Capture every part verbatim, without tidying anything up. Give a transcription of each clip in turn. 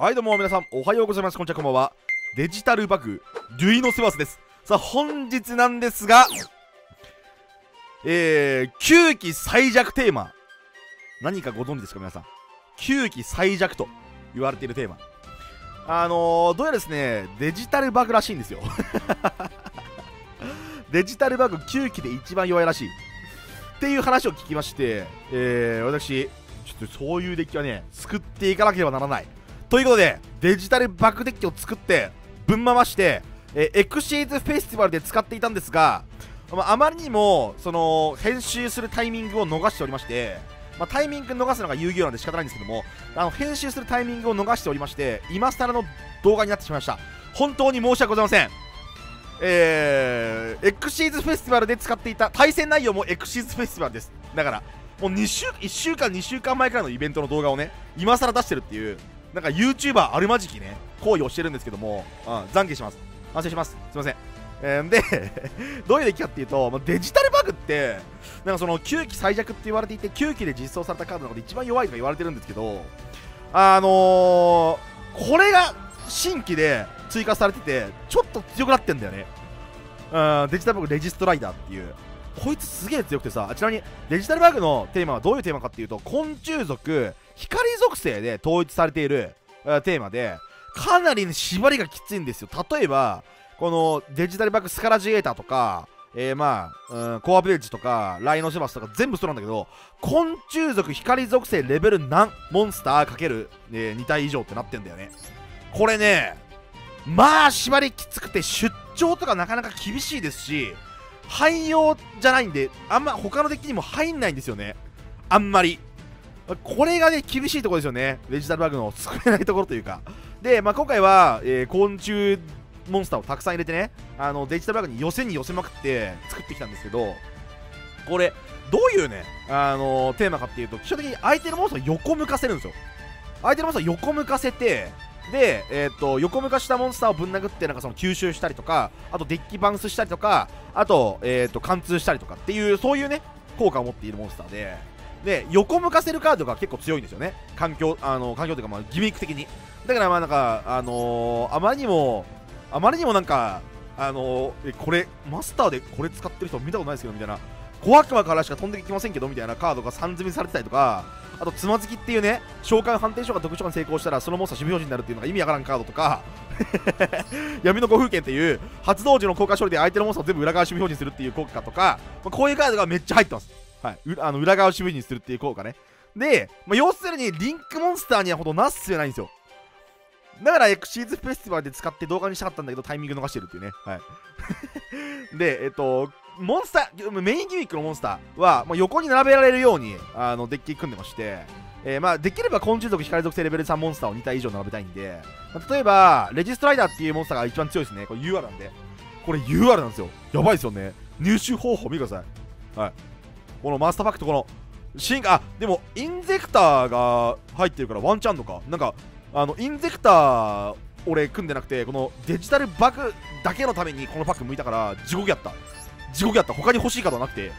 はい、どうも皆さんおはようございます。こんにちは、こんばんは。デジタルバグデュイノセバスです。さあ本日なんですが、えー、きゅうき最弱テーマ、何かご存知ですか皆さん。きゅうき最弱と言われているテーマ、あのー、どうやらですねデジタルバグらしいんですよデジタルバグきゅうきで一番弱いらしいっていう話を聞きまして、えー、私ちょっとそういうデッキはね作っていかなければならないということで、デジタルバグデッキを作ってぶん回して、えー、エクシーズフェスティバルで使っていたんですが、まあ、あまりにもその編集するタイミングを逃しておりまして、まあ、タイミング逃すのが遊戯王なんで仕方ないんですけども、あの編集するタイミングを逃しておりまして、今更の動画になってしまいました。本当に申し訳ございません。えー、エクシーズフェスティバルで使っていた対戦内容もエクシーズフェスティバルです。だからもうにしゅういっしゅうかんにしゅうかんまえからのイベントの動画をね今更出してるっていう、なんか YouTuber あるまじきね行為をしてるんですけども、うん、懺悔します、反省します、すいません。えー、でどういう出来かっていうと、まあ、デジタルバグってなんかそのきゅうき最弱って言われていて、きゅうきで実装されたカードの中で一番弱いとか言われてるんですけど、あのー、これが新規で追加されててちょっと強くなってんだよね。うん、デジタルバグレジストライダーっていう、こいつすげえ強くてさ、ちなみにデジタルバグのテーマはどういうテーマかっていうと、昆虫族光属性で統一されているテーマで、かなり、ね、縛りがきついんですよ。例えばこのデジタルバグスカラジエーターとか、えー、まあ、うん、コアベージとかライノシバスとか全部そうなんだけど、昆虫族光属性レベル何モンスターかける、えー、に体以上ってなってんだよね。これねまあ縛りきつくて出張とかなかなか厳しいですし、汎用じゃないんであんま他のデッキにも入んないんですよね、あんまり。これがね厳しいところですよね、デジタルバグの作れないところというか。で、まあ、今回は、えー、昆虫モンスターをたくさん入れてね、あのデジタルバグに寄せに寄せまくって作ってきたんですけど、これどういうね、あのー、テーマかっていうと、基本的に相手のモンスターを横向かせるんですよ。相手のモンスターを横向かせて、で、えー、っと横向かしたモンスターをぶん殴ってなんかその吸収したりとか、あとデッキバウンスしたりとか、あと、えー、っと貫通したりとかっていう、そういうね効果を持っているモンスターで、で横向かせるカードが結構強いんですよね、環境、あの環境というか、まあ、ギミック的に。だからまあなんか、あのー、あまりにもあまりにもなんか、あのー、えこれマスターでこれ使ってる人見たことないですけどみたいな、小悪魔からしか飛んできませんけどみたいなカードがさん積みされてたりとか、あとつまずきっていうね召喚判定書が特殊に成功したらそのモンスター守備表示になるっていうのが意味わからんカードとか闇の五風剣っていう発動時の効果処理で相手のモンスターを全部裏側守備表示するっていう効果とか、まあ、こういうカードがめっちゃ入ってます。はい、あの裏側を守備にするっていう効果ね。で、まあ、要するにリンクモンスターにはほどなすすべないんですよ。だからエクシーズフェスティバルで使って動画にしたかったんだけどタイミング逃してるっていうね、はいでえっとモンスターメインギミックのモンスターは、まあ、横に並べられるようにあのデッキ組んでまして、えーまあ、できれば昆虫族光属性レベルさんモンスターをに体以上並べたいんで、まあ、例えばレジストライダーっていうモンスターが一番強いですね。これ ユーアール なんで、これ ユーアール なんですよ。やばいですよね。入手方法見てください。はい、このマスターパックとこの進化、あでもインゼクターが入ってるからワンチャンとか、なんかあのインゼクター俺組んでなくて、このデジタルバグだけのためにこのパック向いたから地獄やった地獄やった。他に欲しい方はなくて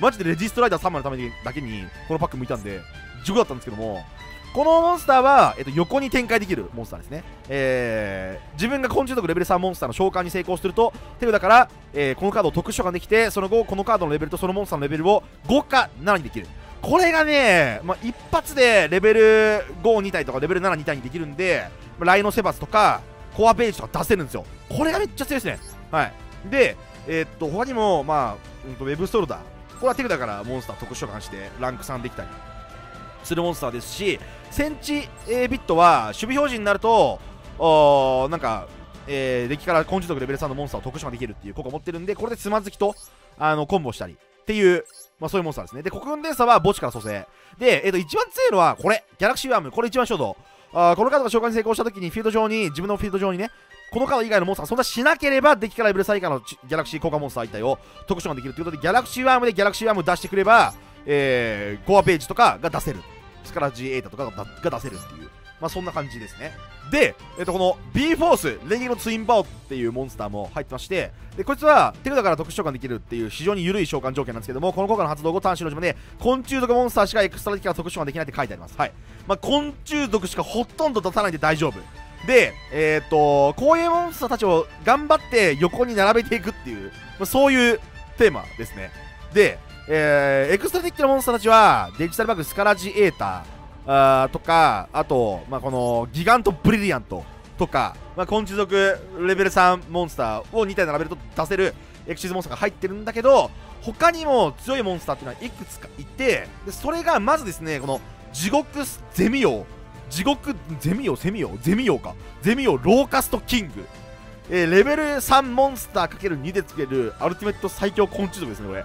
マジでレジストライダーさん枚のためにだけにこのパック向いたんで地獄だったんですけども、このモンスターは、えっと、横に展開できるモンスターですね。えー、自分が昆虫族レベルさんモンスターの召喚に成功すると手札から、えー、このカードを特殊召喚できて、その後このカードのレベルとそのモンスターのレベルをごかななにできる。これがね、まあ、一発でレベルごに体とかレベルななに体にできるんで、ライノセバスとかコアベージとか出せるんですよ。これがめっちゃ強いですね。はいで、えー、っと他にも、まあ、うんとウェブストルダー、これは手札からモンスター特殊召喚してランクさんできたりするモンスターですし、センチ、えー、ビットは守備表示になるとおなんか、えー、デッキから昆虫族レベルさんのモンスターを特殊化できるっていう効果を持ってるんで、これでつまずきとあのコンボしたりっていう、まあ、そういうモンスターですね。で国分連鎖は墓地から蘇生で、えー、と一番強いのはこれギャラクシーワーム、これ一番衝動、あこのカードが召喚に成功した時にフィールド上に自分のフィールド上にねこのカード以外のモンスターそんなしなければデッキからレベルさん以下のギャラクシー効果モンスター一体を特殊化できるということで、ギャラクシーワームでギャラクシーワーム出してくれば、えー、コアページとかが出せる、スカラジエータとかが出せるっていう、まあそんな感じですね。で、えっと、この B フォース、レゲのツインバオっていうモンスターも入ってまして、でこいつは手札から特殊召喚できるっていう非常に緩い召喚条件なんですけども、この効果の発動後、単種の島で昆虫属モンスターしかエクストラ的から特殊召喚できないって書いてあります。はい。まあ、昆虫属しかほとんど出さないんで大丈夫。で、えー、っと、こういうモンスターたちを頑張って横に並べていくっていう、まあ、そういうテーマですね。で、えー、エクストラ的なモンスターたちは、デジタルバッグ、スカラジエーター、あーとか、あと、まあ、このギガントブリリアントとか、まあ、昆虫属レベルさんモンスターをに体並べると出せるエクシーズモンスターが入ってるんだけど、他にも強いモンスターっていうのはいくつかいて、でそれがまずですね、この地獄ゼミ王、地獄ゼミ王、セミ王、ゼミ王か、ゼミ王ローカストキング、えー、レベルさんモンスター かけるに でつけるアルティメット最強昆虫属ですね、これ。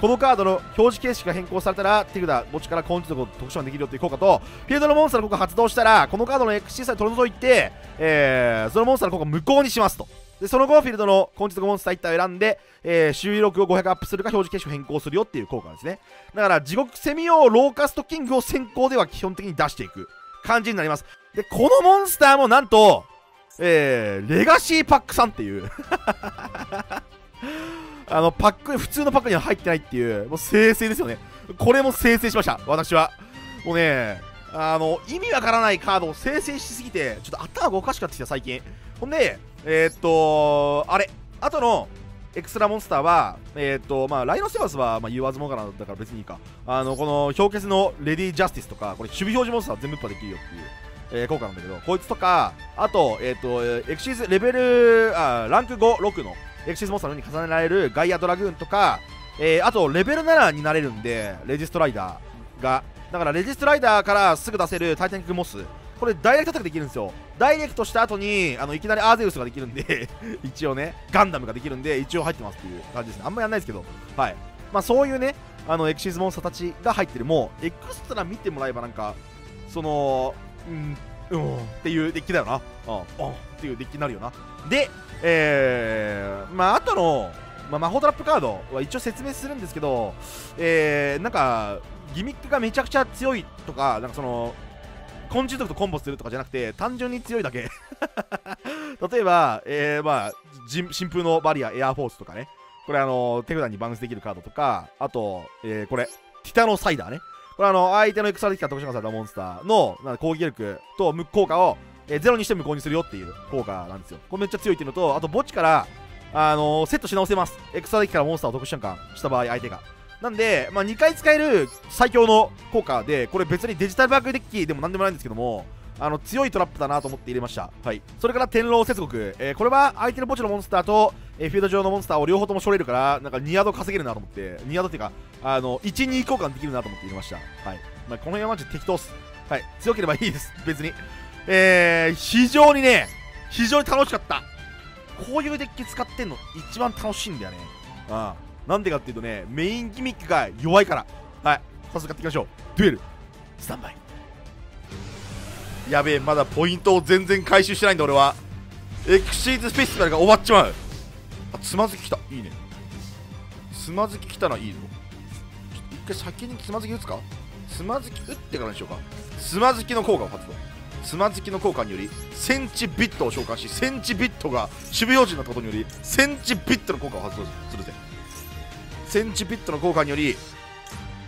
このカードの表示形式が変更されたら手札墓地から昆虫属を特殊召喚できるよという効果と、フィールドのモンスターの効果が発動したらこのカードの エックスシー さえ取り除いて、えー、そのモンスターの効果を無効にしますと。でその後フィールドの昆虫属モンスターいったいを選んで、えー、収録をごひゃくアップするか表示形式を変更するよっていう効果ですね。だから地獄セミ王ローカストキングを先行では基本的に出していく感じになります。でこのモンスターもなんと、えー、レガシーパックさんっていうあのパック、普通のパックには入ってないっていう、もう生成ですよね。これも生成しました、私は。もうね、あの、意味わからないカードを生成しすぎて、ちょっと頭がおかしくなってきた、最近。ほんで、えー、っと、あれ、あとのエクストラモンスターは、えー、っと、まあ、ライノセワスは、まあ、言わずもがなだから別にいいか。あの、この氷結のレディー・ジャスティスとか、これ、守備表示モンスター全部突破できるよっていう。えー、効果なんだけど、こいつとか、あと、えー、っと、エクシーズレベル、あランクご、ろくのエクシーズモンスターのように重ねられるガイアドラグーンとか、えー、あとレベルななになれるんで、レジストライダーが、だからレジストライダーからすぐ出せるタイタニックモス、これダイレクトアタックできるんですよ。ダイレクトした後にあのいきなりアーゼウスができるんで一応ね、ガンダムができるんで一応入ってますっていう感じですね。あんまやんないですけど、はい。まあそういうね、あのエクシーズモンスターたちが入ってる、もうエクストラ見てもらえばなんか、その、うん、うん、っていうデッキだよな。うん、うん、っていうデッキになるよな。で、えー、まあ、あとの、まあ、魔法トラップカードは一応説明するんですけど、えー、なんか、ギミックがめちゃくちゃ強いとか、なんかその、昆虫属とコンボするとかじゃなくて、単純に強いだけ。例えば、えー、まあ、新風のバリア、エアフォースとかね、これ、あの、手札にバウンスできるカードとか、あと、えー、これ、ティタノサイダーね。これ、あの、相手のエクストラ的から特殊化されたモンスターのなんか攻撃力と効果を、えゼロにして無効にするよっていう効果なんですよ。これめっちゃ強いっていうのと、あと墓地から、あのー、セットし直せます。エクストラデッキからモンスターを特殊召喚した場合、相手が。なんで、まあ、にかい使える最強の効果で、これ別にデジタルバッグデッキでもなんでもないんですけども、あの強いトラップだなと思って入れました。はい。それから天狼接続、えー、これは相手の墓地のモンスターと、えー、フィールド上のモンスターを両方とも処理るから、なんかにヤード稼げるなと思って、にヤードっていうか、あのいち、に交換できるなと思って入れました。はい。まあ、この辺はマジ適当っす。はい。強ければいいです、別に。えー、非常にね、非常に楽しかった。こういうデッキ使ってんの一番楽しいんだよね。ああ、なんでかっていうとね、メインギミックが弱いから。はい、早速やっていきましょう。デュエル、スタンバイ。やべえ、まだポイントを全然回収してないんだ俺は。エクシーズフェスティバルが終わっちまう。あ、つまずききた。いいね。つまずききたらいいぞ。ちょっと一回先につまずき打つか。つまずき打ってからにしようか。つまずきの効果を発動。つまずきの効果によりセンチビットを召喚し、センチビットが守備表示になったことによりセンチビットの効果を発動するぜ。センチビットの効果により、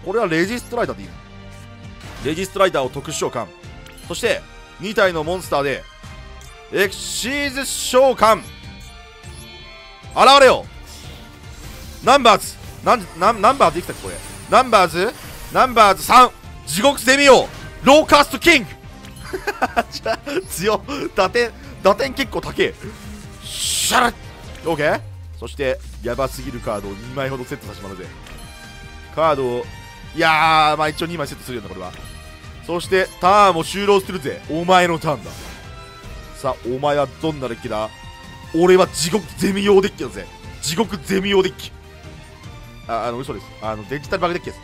これはレジストライダーでいいの。レジストライダーを特殊召喚、そしてに体のモンスターでエクシーズ召喚。現れよナンバーズ、なんなナンバーズいくつだっけこれ。ナンバーズナンバーズさん、地獄ゼミ王ローカストキング強っ、打点打点結構高え。シャラッ、オーケー。そしてやばすぎるカードをにまいほどセットさせてもらうぜ。カードを、いやー、まあ一応にまいセットするよなこれは。そしてターンを終了するぜ。お前のターンだ。さあお前はどんなデッキだ。俺は地獄ゼミ用デッキだぜ。地獄ゼミ用デッキ、あ、あの嘘です、あのデジタルバグデッキです。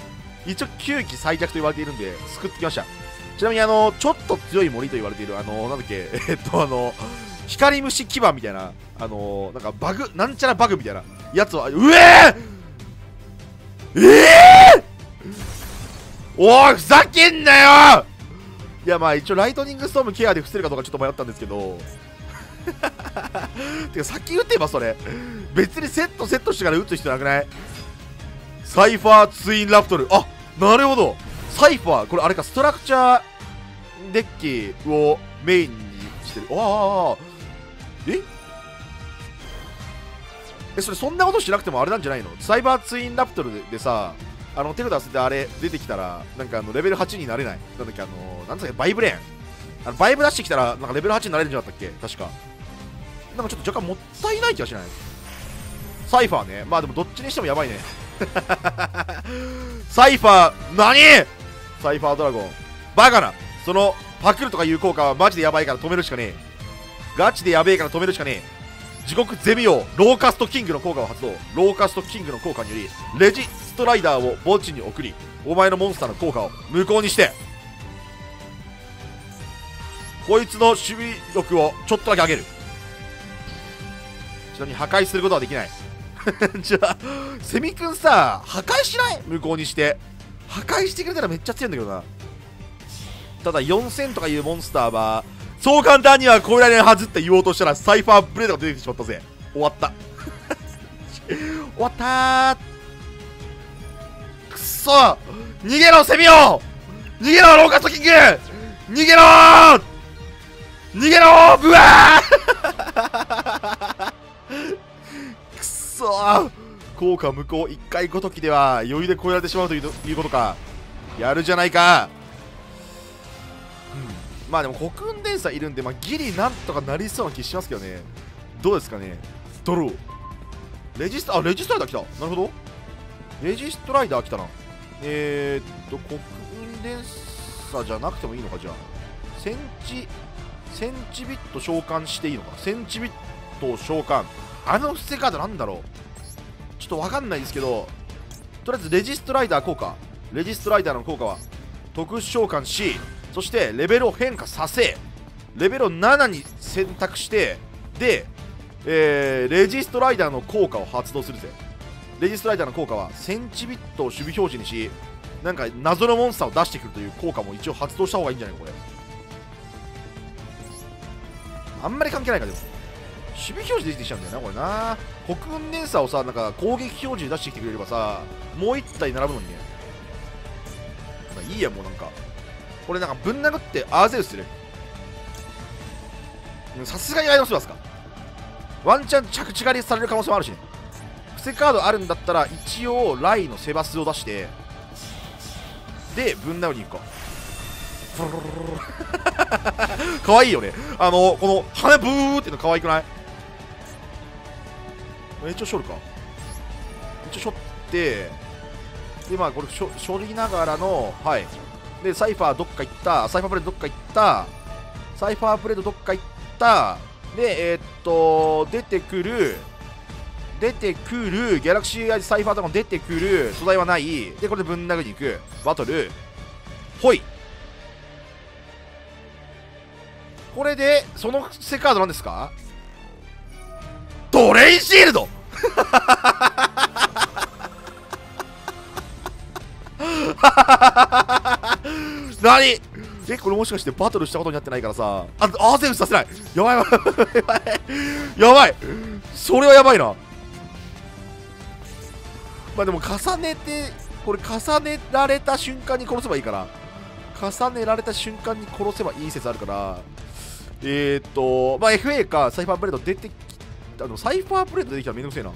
一応きゅうき最弱と言われているんで救ってきました。ちなみにあのちょっと強い森と言われているあのなんだっけ、えっとあの光虫基盤みたいな、あのなんかバグなんちゃらバグみたいなやつは、うええええ、おいふざけんなよ。いやまあ一応ライトニングストームケアで伏せるかどうかちょっと迷ったんですけどてか先打てばそれ別にセットセットしてから打つ必要なくない？サイファーツインラプトル、あ、なるほど、サイファーこれあれか、ストラクチャーデッキをメインにしてる。ああ、ええ、それそんなことしなくてもあれなんじゃないの？サイバーツインラプトル で, でさ、あの手札捨ててあれ出てきたらなんかあのレベルはちになれない、なんだっけ、あのなんだっけ、バイブレーン、あのバイブ出してきたらなんかレベルはちになれるんじゃなかったっけ、確か。なんかちょっと若干もったいない気がしない？サイファーね、まあでもどっちにしてもやばいねサイファー、何サイファードラゴンバカな、そのパクるとかいう効果はマジでやばいから止めるしかねえ、ガチでやべえから止めるしかねえ。地獄ゼミ王ローカストキングの効果を発動、ローカストキングの効果によりレジストライダーを墓地に送り、お前のモンスターの効果を無効にして、こいつの守備力をちょっとだけ上げる。ちなみに破壊することはできないじゃあセミ君さ破壊しない？無効にして破壊してくれたらめっちゃ強いんだけどな。ただよんせんとかいうモンスターはそう簡単には超えられないはずって言おうとしたらサイファーブレードが出てきてしまったぜ。終わった終わったー、くそ、逃げろセミオ、逃げろローカストキング、逃げろー逃げろー、ブワーくそー、効果無効いっかいごときでは余裕で超えられてしまうということか。やるじゃないか。まあでもコクンデンサーいるんで、まあ、ギリなんとかなりそうな気しますけどね。どうですかね。ドローレジスタ、あレジストライダー来た、なるほどレジストライダー来たな。えー、っとコクンデンサーじゃなくてもいいのか。じゃあセンチセンチビット召喚していいのか。センチビット召喚、あの伏せカードなんだろう、ちょっとわかんないですけど、とりあえずレジストライダー効果、レジストライダーの効果は特殊召喚し、そしてレベルを変化させ、レベルをななに選択して、で、えー、レジストライダーの効果を発動するぜ。レジストライダーの効果はセンチビットを守備表示にし、なんか謎のモンスターを出してくるという効果も一応発動した方がいいんじゃないか。これあんまり関係ないか。でも守備表示で出てきちゃうんだよなこれな。黒雲連鎖をさ、なんか攻撃表示で出してきてくれればさ、もういち体並ぶのにね。いいや、もうなんかこれなんかぶん殴ってアーゼウスする。さすがにアイドルしますか。ワンチャン着地狩りされる可能性もあるしね。伏せカードあるんだったら一応ライのセバスを出して、でぶん殴りに行くかかわいいよね、あのこの羽ブーってのかわいくない？一応しょるか、一応しょって、でまあこれしょしょりながらの、はいで、サイファーどっか行った、サイファーブレードどっか行った、サイファーブレードどっか行った、で、えー、っと、出てくる、出てくる、ギャラクシーアイズサイファーとかも出てくる、素材はない、で、これでぶん殴りに行く、バトル、ほい。これで、そのセカードなんですか？ドレインシールドなにえ、これもしかしてバトルしたことになってないからさ、あっアーゼウスさせない、やばいやばいやばい、それはやばいな。まあでも重ねて、これ重ねられた瞬間に殺せばいいから、重ねられた瞬間に殺せばいい説あるから、えー、っとまあ エフエー かサイファーブレード出てきた、あのサイファーブレード出てきたらめんどくせえな。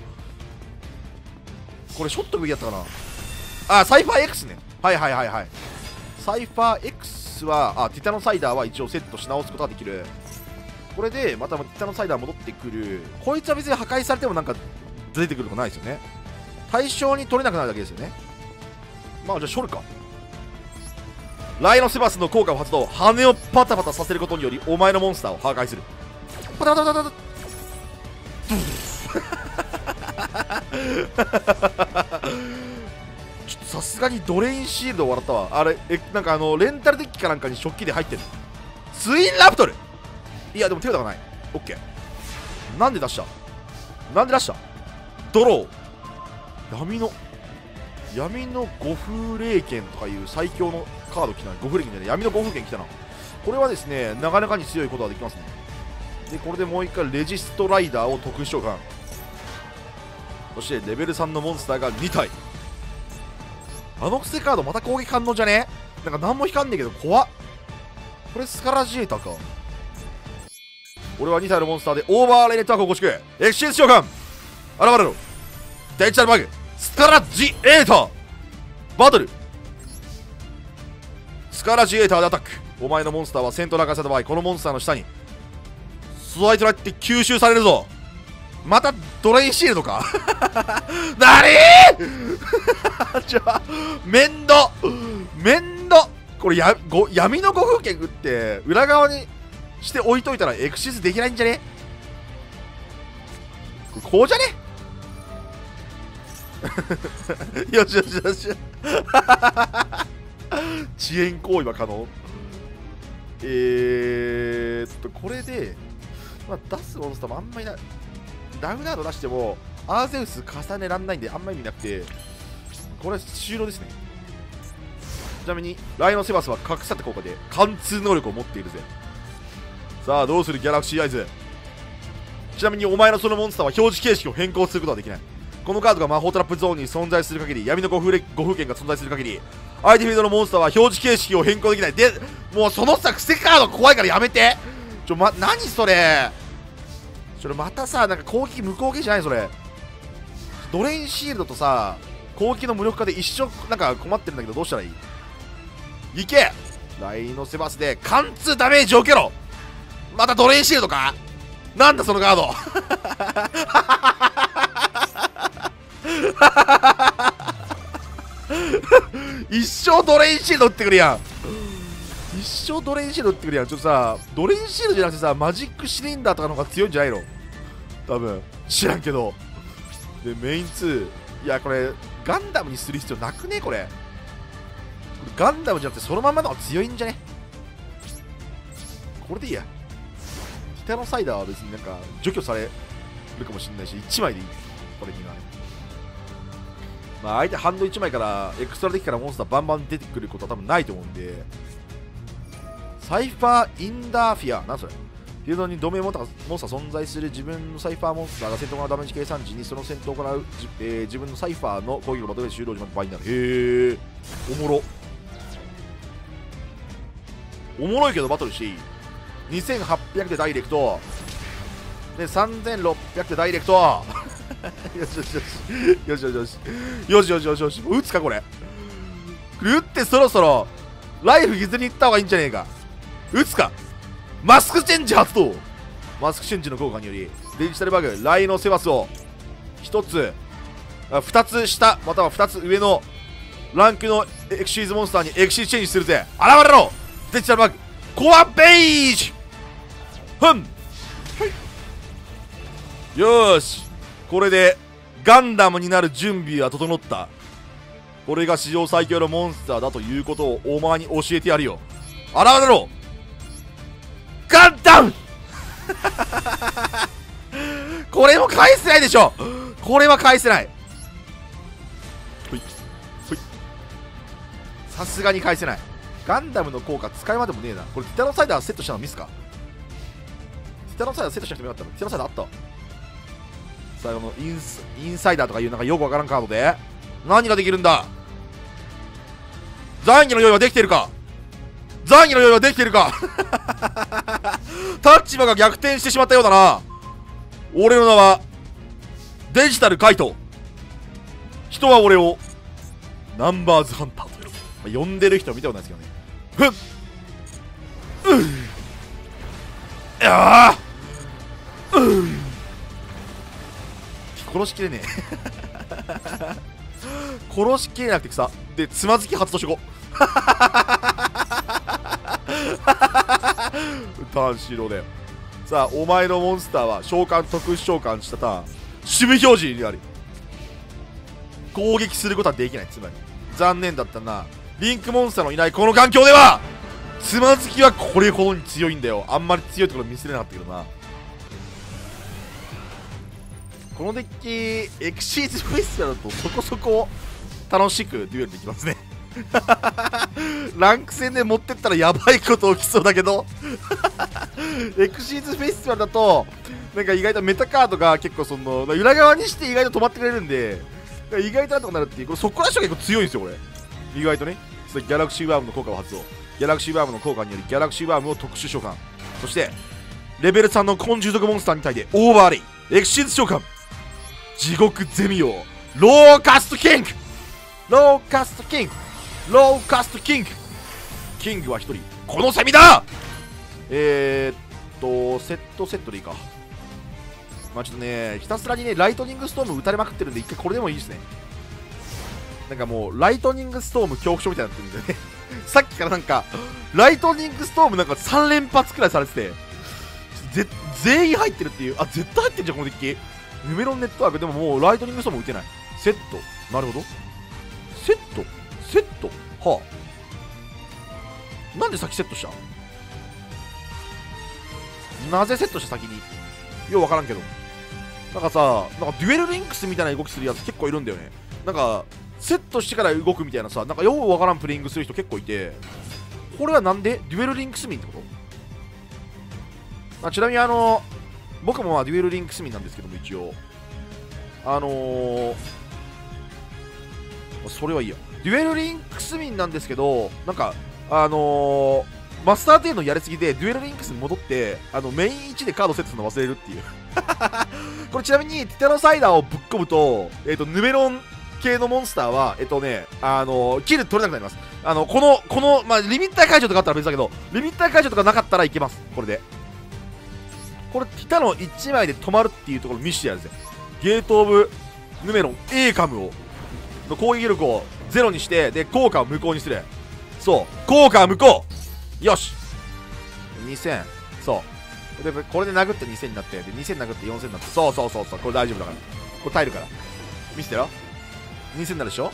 これショット無理やったかなあ。サイファー X ね、はいはいはいはい、サイファー X はあティタノサイダーは一応セットし直すことができる。これでまたティタノサイダー戻ってくる。こいつは別に破壊されてもなんか出てくるとかないですよね。対象に取れなくなるだけですよね。まあじゃあショルか、ライノセバスの効果を発動、羽をパタパタさせることによりお前のモンスターを破壊する。パタパタパタパタさすがにドレインシールドを笑ったわ。あれえ、なんかあのレンタルデッキかなんかに食器で入ってるツインラプトル。いやでも手札がない。オッケー。なんで出した、なんで出した。ドロー、闇の闇の五風霊剣とかいう最強のカード来ない。五風霊剣じゃない、闇の五風剣来たな。これはですねなかなかに強いことができますね。でこれでもういっかいレジストライダーを特殊召喚、そしてレベルさんのモンスターがにたい。あのクセカードまた攻撃反応じゃね？なんか何も光んねえけど怖っ。これスカラジエータか。俺はにたいのモンスターでオーバーレイネットワークを構築、エクシーズ召喚、現れろデジタルバグスカラジエーターバトル。スカラジエーターでアタック。お前のモンスターは戦闘中された場合、このモンスターの下にスワイトライって吸収されるぞ。またドレインシールドかなにーちょめんどめんど。これやご闇のご風景食って裏側にして置いといたらエクシーズできないんじゃね？これこうじゃねよしよしよし遅延行為は可能。えーっとこれで、まあ、出すモンスターもあんまりない。ラグナード出してもアーゼウス重ねらんないんであんまり意味なくて、これは終了ですね。ちなみにライノセバスは隠さって効果で貫通能力を持っているぜ。さあどうするギャラクシーアイズ。ちなみにお前のそのモンスターは表示形式を変更することはできない。このカードが魔法トラップゾーンに存在する限り、闇のご風景が存在する限り、相手フィールドのモンスターは表示形式を変更できない。でもうそのさクセカード怖いからやめてちょ、ま、何それそれまたさ、なんか攻撃無効系じゃないそれ。ドレインシールドとさ攻撃の無力化で一生なんか困ってるんだけど、どうしたらいい？行けライノセバスで貫通ダメージを受けろ。またドレインシールドか、なんだそのカード一生ドレインシールド打ってくるやん。一生ドレインシールド打ってくるやん。ちょっとさ、ドレインシールドじゃなくてさ、マジックシリンダーとかの方が強いんじゃないの多分。知らんけど。で、メインツー。いや、これ、ガンダムにする必要なくねこれ。ガンダムじゃなくて、そのままの方が強いんじゃね？これでいいや。ティタノサイダーは別になんか除去されるかもしれないし、いちまいでいい。これには。まあ、相手ハンドいちまいから、エクストラデッキからモンスターバンバン出てくることは多分ないと思うんで。サイファーインダーフィア、なんそれ？フィールドに同盟モンスターが存在する。自分のサイファーモンスターが戦闘からダメージ計算時にその戦闘から、えー、自分のサイファーの攻撃のバトルで終了時まで倍になる。へえ、おもろ。おもろいけどバトルしていい。にせんはっぴゃくでダイレクト。で、さんぜんろっぴゃくでダイレクト。よしよしよし。よしよしよし。よしよしよしよし。打つかこれ。打ってそろそろライフ削りに行った方がいいんじゃねえか。打つかマスクチェンジ発動。マスクチェンジの効果によりデジタルバグライノセバスをひとつふたつ下またはふたつ上のランクのエクシーズモンスターにエクシーズチェンジするぜ。現れろデジタルバグコアベージふん、はい、よーしこれでガンダムになる準備は整った。これが史上最強のモンスターだということをお前に教えてやるよ。現れろガンダムこれも返せないでしょ。これは返せない。さすがに返せない。ガンダムの効果使いまでもねえな。これティタノサイダーセットしたのミスか。ティタノサイダーセットした人もよかった。ティタノサイダーあった最後のインスインサイダーとかいうなんかよくわからんカードで何ができるんだ。残儀の用意はできているか。残儀の用意はできているか立場が逆転してしまったようだな。俺の名はデジタルカイト。人は俺をナンバーズハンターと呼ぶ、まあ、呼んでる人は見たことないですけどね。ふっうっいやあうっ殺しきれねえ殺しきれなくて草でつまずき発動してこターン終了だよ。さあお前のモンスターは召喚特殊召喚したターン守備表示になり攻撃することはできない。つまり残念だったな。リンクモンスターのいないこの環境ではつまずきはこれほどに強いんだよ。あんまり強いところ見せれなかったけどな。このデッキエクシーズフェスだとそこそこ楽しくデュエルできますねランク戦で持ってったらやばいこと起きそうだけどエクシーズフェスティバルだとなんか意外とメタカードが結構その裏側にして意外と止まってくれるんで意外となんとかなるっていう、これそこらしが結構強いんですよこれ。意外とね、ギャラクシーワームの効果を発動、ギャラクシーワームの効果によりギャラクシーワームを特殊召喚、そしてレベルさんの昆虫属モンスターに対してオーバーレイエクシーズ召喚、地獄ゼミ王ローカストキング、ローカストキング、ローカストキング、キングはひとりこのセミだ。えー、っとセットセットでいいか。まあちょっとね、ひたすらにねライトニングストーム打たれまくってるんで一回これでもいいですね。なんかもうライトニングストーム恐怖症みたいになってるんでねさっきからなんかライトニングストームなんかさん連発くらいされててぜ全員入ってるっていう。あ、絶対入ってんじゃんこのデッキ。ヌメロンネットワークでももうライトニングストーム打てない。セット、なるほど、セットセット、はあ、なんで先セットした、なぜセットした先に、ようわからんけど、なんかさ、なんかデュエルリンクスみたいな動きするやつ結構いるんだよね。なんかセットしてから動くみたいなさ、なんかようわからんプレイングする人結構いて、これはなんでデュエルリンクス民ってこと。あ、ちなみにあの僕もまあデュエルリンクス民なんですけども、一応あのー、それはいいや、デュエルリンクス民なんですけど、なんかあのーマスターテンのやりすぎでデュエルリンクスに戻ってあのメインいちでカードセットするの忘れるっていうこれちなみにティタノサイダーをぶっ込むと、えっと、ヌメロン系のモンスターはえっとねあのキル取れなくなります。あのこのこのまあリミッター解除とかあったら別だけど、リミッター解除とかなかったらいけます。これでこれティタノいちまいで止まるっていうところを見せてやるぜ。ゲートオブヌメロン A カムをの攻撃力をゼロにして、で効果を無効にする。そう効果は無効、よしにせん、そうでこれで殴ってにせんになって、でにせん殴ってよんせんになって、そうそうそうそう、これ大丈夫だから、これ耐えるから。見せてよ、にせんになるでしょ、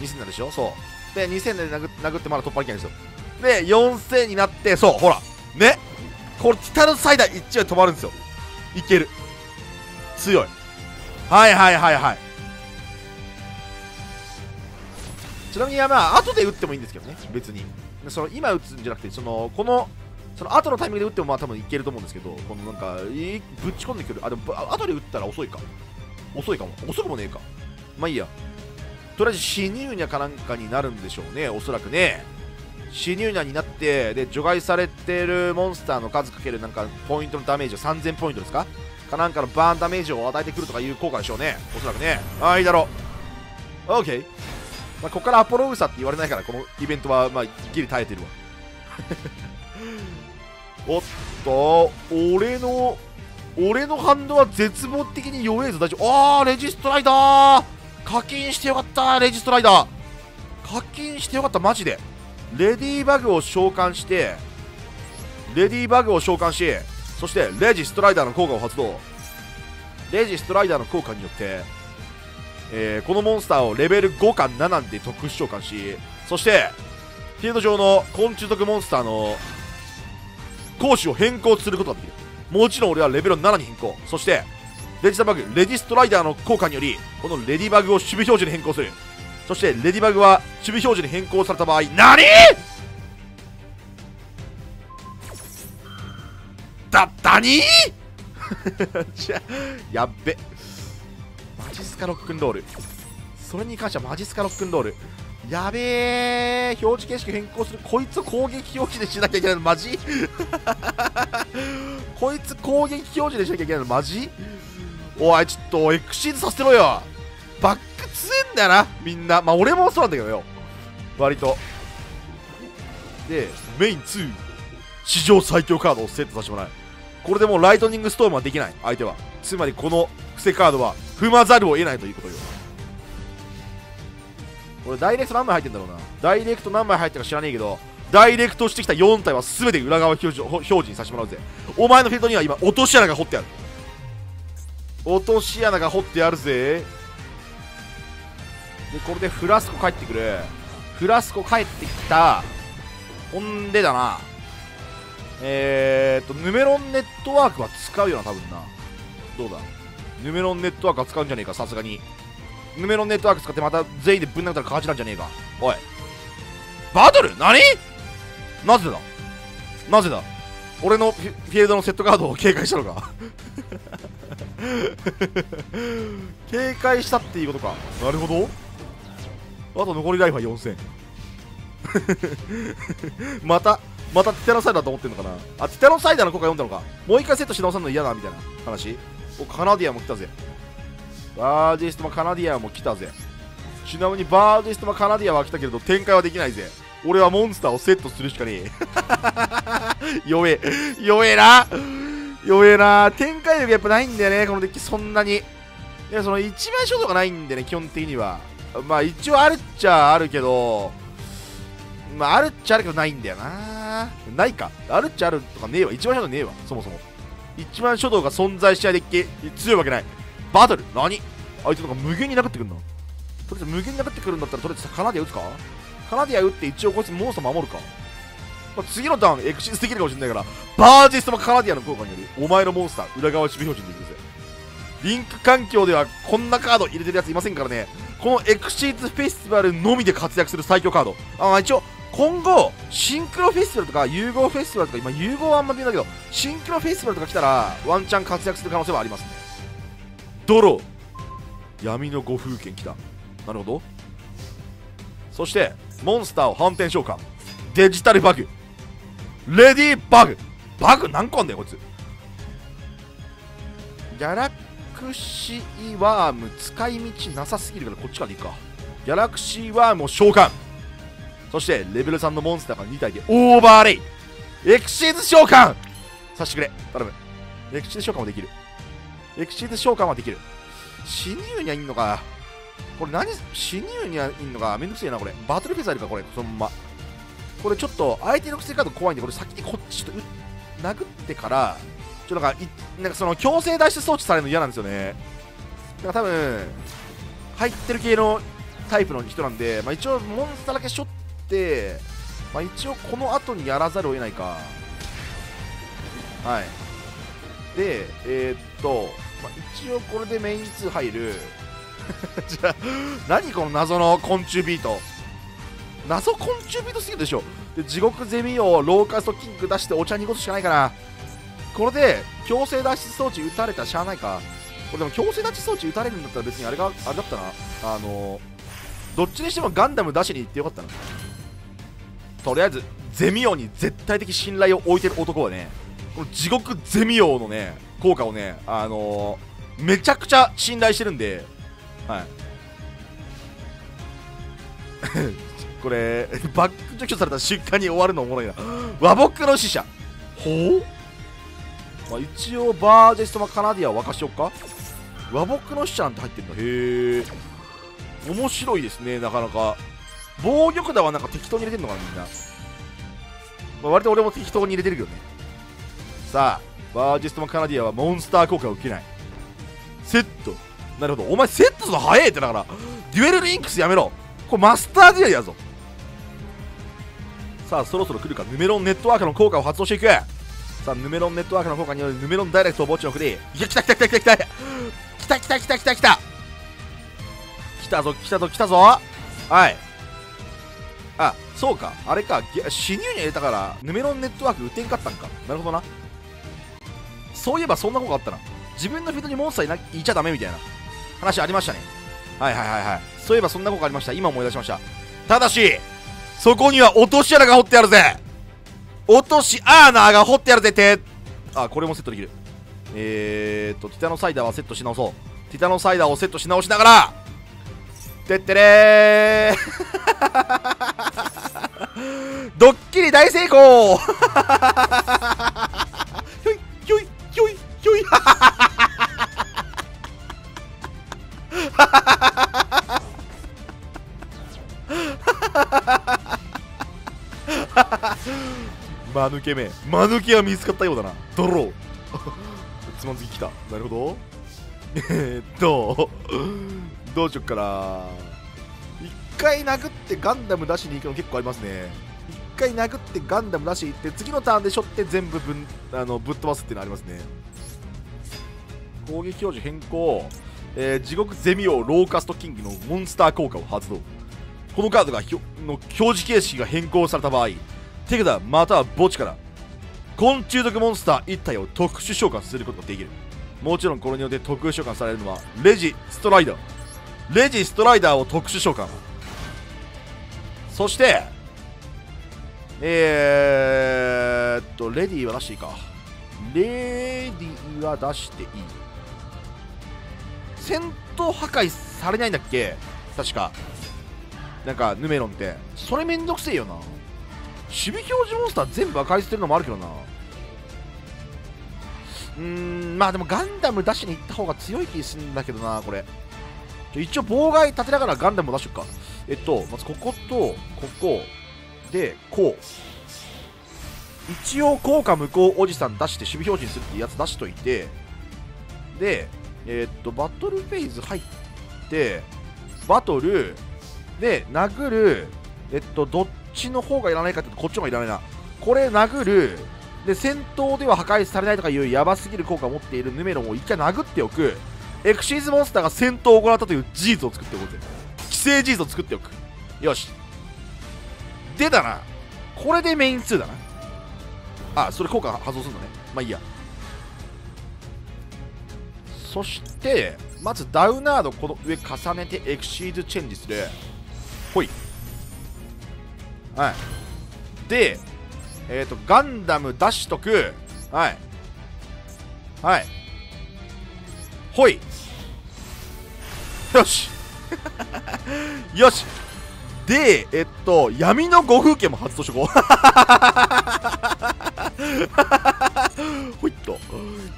にせんになるでしょ、そうでにせんで 殴, 殴ってまだ突破できないんですよ。でよんせんになって、そうほらね、これティタノサイダーいちは止まるんですよ。いける、強い、はいはいはいはい。ちなみにまあ後で打ってもいいんですけどね、別にその今打つんじゃなくて、そのこのその後のタイミングで打ってもまあ多分いけると思うんですけど、このなんかぶっち込んでくる。あ、でも後で打ったら遅いか、遅いかも、遅くもねえか、まあいいや。とりあえずシニューニャかなんかになるんでしょうね、おそらくね。シニューニャになって、で除外されてるモンスターの数かけるなんかポイントのダメージをさんぜんポイントですかかなんかのバーンダメージを与えてくるとかいう効果でしょうね、おそらくね。ああ、いいだろう、 OK。まあここからアポロウサって言われないから、このイベントはまあギリ耐えてるわおっと、俺の俺のハンドは絶望的に弱えぞ、大丈夫。ああ、レジストライダー課金してよかった、レジストライダー課金してよかったマジで。レディーバグを召喚して、レディーバグを召喚し、そしてレジストライダーの効果を発動。レジストライダーの効果によってえー、このモンスターをレベルごかななで特殊召喚し、そしてフィールド上の昆虫属モンスターの攻守を変更することができる。もちろん俺はレベルななに変更。そしてデジタルバグレディストライダーの効果により、このレディバグを守備表示に変更する。そしてレディバグは守備表示に変更された場合、なにだったにじゃやっべ、マジスカロックンロール、それに関してはマジスカロックンロール、やべえ、表示形式変更する。こいつを攻撃表示でしなきゃいけないのマジこいつ攻撃表示でしなきゃいけないのマジ。おいちょっとエクシーズさせてろよ。バック強えんだよなみんな、まあ俺もそうなんだけどよ割と。でメインに史上最強カードをセットさせてもらう。これでもうライトニングストームはできない、相手は。つまりこの伏せカードは踏まざるを得ないということよ。これダイレクト何枚入ってんだろうな、ダイレクト何枚入ってるか知らねえけど、ダイレクトしてきたよん体は全て裏側表示表示にさせてもらうぜ。お前のフィールドには今落とし穴が掘ってある、落とし穴が掘ってあるぜ。でこれでフラスコ帰ってくる、フラスコ帰ってきた。ほんでだな、えーっとヌメロンネットワークは使うよな多分な。どうだ、ヌメロンネットワークは使うんじゃねえかさすがに。ヌメロンネットワーク使ってまた全員でぶん殴ったら勝ちなんじゃねえか。おいバトル何、なぜだなぜだ、俺のフィールドのセットカードを警戒したのか警戒したっていうことか。なるほど。あと残りライフはよんせんまたまたティタノサイダーと思ってんのかなあ。ティタノサイダーの効果読んだのか。もう一回セットし直さんの嫌だみたいな話。おカナディアも来たぜ。バージェストマカナディアも来たぜ。ちなみにバージェストマカナディアは来たけれど展開はできないぜ。俺はモンスターをセットするしかねえ弱え弱えな弱えな。展開力やっぱないんだよねこのデッキ。そんなにいやその一枚ショットがないんでね基本的には。まあ一応あるっちゃあるけど、まああるっちゃあるけどないんだよな。ないか、あるっちゃあるとかねえわ。一枚ショットねえわそもそも。一枚ショットが存在しないデッキ強いわけない。バトル何あいつなんか無限に殴ってくるんだ。とりあえず無限に殴ってくるんだったらとりあえずカナディア打つか。カナディア打って一応こいつモンスター守るか、まあ、次のターンエクシスできるかもしれないからバージストもカナディアの効果によりお前のモンスター裏側守備表示にできるぜ。リンク環境ではこんなカード入れてるやついませんからね。このエクシーズフェスティバルのみで活躍する最強カード。ああ一応今後シンクロフェスティバルとか融合フェスティバルとか、今融合はあんま見えないけどシンクロフェスティバルとか来たらワンチャン活躍する可能性はありますね。ドロー闇の五風剣来た。なるほど。そしてモンスターを反転召喚。デジタルバグレディーバグバグ何個あんだよこいつ。ギャラクシーワーム使い道なさすぎるからこっちからでいいか。ギャラクシーワームを召喚。そしてレベルさんのモンスターがに体でオーバーレイエクシーズ召喚させてくれ頼む。エクシーズ召喚もできる。エクシーズ召喚はできる。死にゆうにはいんのかこれ。何死にゆうにはいんのかめんどくせえなこれ。バトルフェザーいるかこれ。そのままこれちょっと相手の癖カード怖いんでこれ先にこっちと殴ってからちょっとなんかいなんかその強制脱出装置されるの嫌なんですよね。だから多分入ってる系のタイプの人なんで、まあ、一応モンスターだけしょって、まあ、一応この後にやらざるを得ないか。はいでえー、っとまあ、一応これでメインに入るじゃあ何この謎の昆虫ビート。謎昆虫ビートすぎるでしょ。で地獄ゼミをローカストキング出してお茶にごとしかないかな。これで強制脱出装置打たれたらしゃあないか。これでも強制脱出装置打たれるんだったら別にあれがあれだったな。あのー、どっちにしてもガンダム出しに行ってよかったな。とりあえずゼミ王に絶対的信頼を置いてる男はねこの地獄ゼミ王のね効果をね、あのー、めちゃくちゃ信頼してるんで、はい。これ、バック除去された瞬間に終わるのおもろいな。和睦の使者。ほう、まあ、一応、バージェストマカナディアを沸かしよっか。和睦の使者なんて入ってるんだ。へえ。面白いですね、なかなか。防御札はなんか適当に入れてるのかな、みんな。まあ、割と俺も適当に入れてるけどね。さあ。バージェストマカナディアはモンスター効果を受けない。セット。なるほど。お前セットするの早いって。だから、デュエルリンクスやめろ。これマスターデュエルやぞ。さあ、そろそろ来るか。ヌメロンネットワークの効果を発動していく。さあ、ヌメロンネットワークの効果によるヌメロンダイレクトを墓地の送り。いや、来た来た来た来た来た来た来た来た来た来た来たぞ来たぞ来たぞ。はい。あ、そうか。あれか。死にゅうに入れたから、ヌメロンネットワーク打てんかったんか。なるほどな。そういえばそんなことがあったな。自分のフィードにモンスターいないちゃダメみたいな話ありましたね。はいはいはいはい。そういえばそんなことがありました。今思い出しました。ただし、そこには落とし穴が掘ってあるぜ。落とし穴が掘ってあるぜって。あ、これもセットできる。えーっと、ティタノサイダーはセットし直そう。ティタノサイダーをセットし直しながら、てってれードッキリ大成功ひょいひょいひょい間抜けめ間抜けは見つかったようだな。ドローつまずききた。なるほど。えっとどうしよっかな。一回殴ってガンダム出しに行くの結構ありますね。一回殴ってガンダム出し行って次のターンでしょって全部ぶんあのぶっ飛ばすっていうのありますね。攻撃表示変更。えー、地獄ゼミ王ローカストキングのモンスター効果を発動。このカードがひょの表示形式が変更された場合、手札または墓地から昆虫属モンスターいち体を特殊召喚することができる。もちろんこれによって特殊召喚されるのはレジストライダーレジストライダーを特殊召喚。そしてえーっとレディーは出していいか。レディーは出していい。戦闘破壊されないんだっけ確か。なんかヌメロンってそれめんどくせえよな。守備表示モンスター全部破壊してるのもあるけどな。うーん、まあでもガンダム出しに行った方が強い気するんだけどな。これ一応妨害立てながらガンダムも出しとくか。えっとまずこことここでこう一応効果無効おじさん出して守備表示にするってやつ出しといて、でえー、っとバトルフェーズ入ってバトルで殴る。えっとどっちの方がいらないかってこっちの方がいらないな。これ殴るで戦闘では破壊されないとかいうやばすぎる効果を持っているヌメロンを一回殴っておく。エクシーズモンスターが戦闘を行ったという事実を作っておく。規制事実を作っておく。よし。でだな。これでメインにだな。あ、それ効果発動するのね。まあいいや。そして、まずダウナードこの上重ねてエクシーズチェンジする。ほい。はい。で、えっと、ガンダム出しとく。はい。はい。ほいよしよしで、えっと闇の五風景も発動しとこうほいっと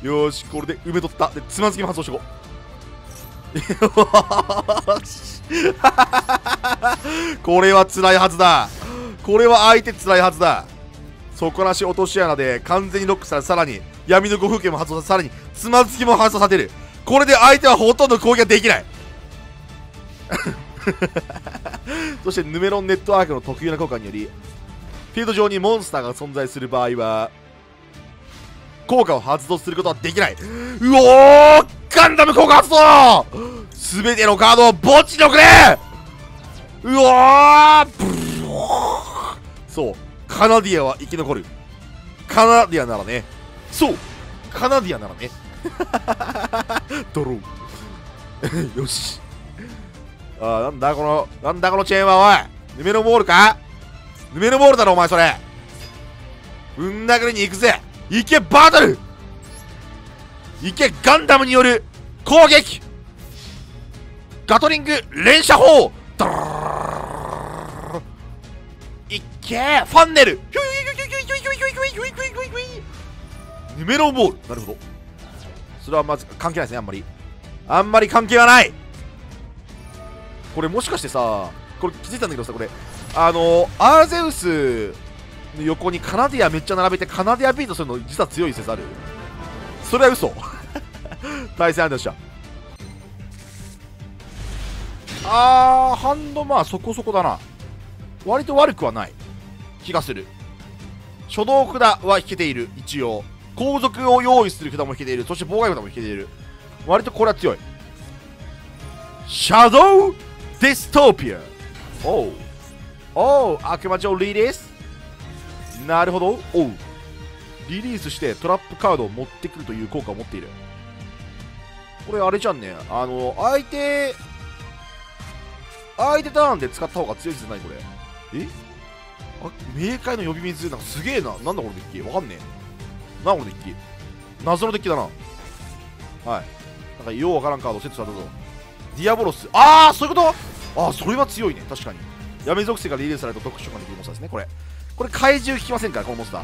よしこれで埋めとった。でつまずきも発動しとこうよしこれは辛いはずだ。これは相手辛いはずだ。底なし落とし穴で完全にロックされ、さらに闇の五風景も発動され、さらにつまずきも発動されてる。これで相手はほとんど攻撃ができないそしてヌメロンネットワークの特有な効果によりフィールド上にモンスターが存在する場合は効果を発動することはできない。うおーガンダム効果発動。すべてのカードを墓地に送れ。うおーブロー。そうカナディアは生き残る。カナディアならね。そうカナディアならねドローよしああなんだこのなんだこのチェーンは。おいヌメロボールかヌメロボールだろお前それ。うん殴りに行くぜ。行けバトル行けガンダムによる攻撃ガトリング連射砲ドロー行けファンネルヌメロボール。なるほどそれはまず関係ないですね。あんまりあんまり関係はない。これもしかしてさこれ気づいたんだけどさこれあのアーゼウスの横にカナディアめっちゃ並べてカナディアビートするの実は強い説ある。それは嘘対戦あるでした。あーハンドまあそこそこだな。割と悪くはない気がする。初動札は引けている。一応後続を用意する札も引けている。そして妨害札も引けている。割とこれは強い。シャドウディストピア。おうおう悪魔城リリース。なるほど。おうリリースしてトラップカードを持ってくるという効果を持っている。これあれじゃんね。あの相手相手ターンで使った方が強いじゃないこれ。えあ冥界の呼び水なんかすげえな。なんだこのデッキわかんねえ。なこのデッキ謎のデッキだな。はいなんかようわからんカードセットされたぞ。ディアボロス。ああそういうこと。ああそれは強いね確かに。闇属性がリリースされると特殊召喚できるモンスターですね。これこれ怪獣効きませんからこのモンスター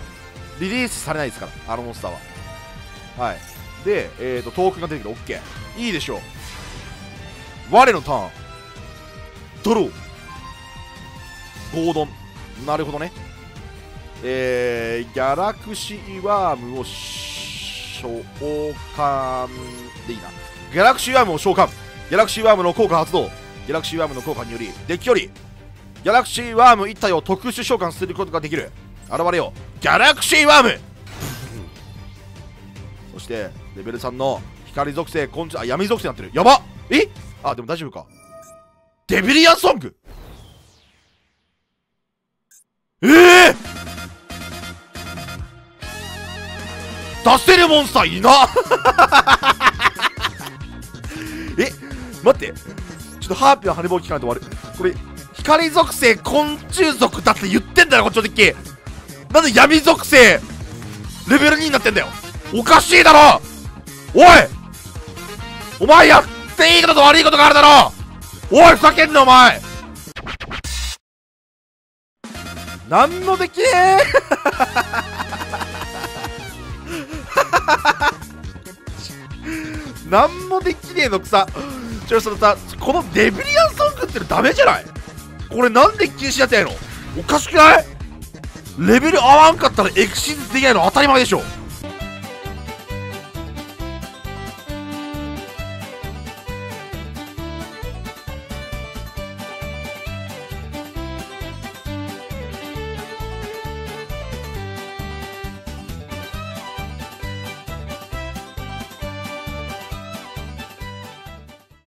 リリースされないですから。あのモンスターははいでえっ、ー、とトークンが出てくる。オッケーいいでしょう。我のターンドローゴードン。なるほどね。えー、ギャラクシーワームを召喚でいいな。ギャラクシーワームを召喚。ギャラクシーワームの効果発動。ギャラクシーワームの効果によりデッキよりギャラクシーワームいち体を特殊召喚することができる。現れよギャラクシーワームそしてレベルさんの光属性昆虫あ闇属性になってる。やばっえ、あ、でも大丈夫か。デビリアンソング。ええー、出せるモンスターいなえ、待って。ちょっとハーピーの羽棒聞かないと終わる。これ、光属性、昆虫属だって言ってんだよ、こっちの敵。なんで闇属性、レベルにになってんだよ。おかしいだろ。おいお前やっていいことと悪いことがあるだろ。おいふざけんなお前。なんもできねえなんもできねえのくさ。ちょ、そのさ、このデビリアンソングってのダメじゃない？これなんで禁止やってんの？おかしくない？レベル合わんかったらエクシーズできないの当たり前でしょ。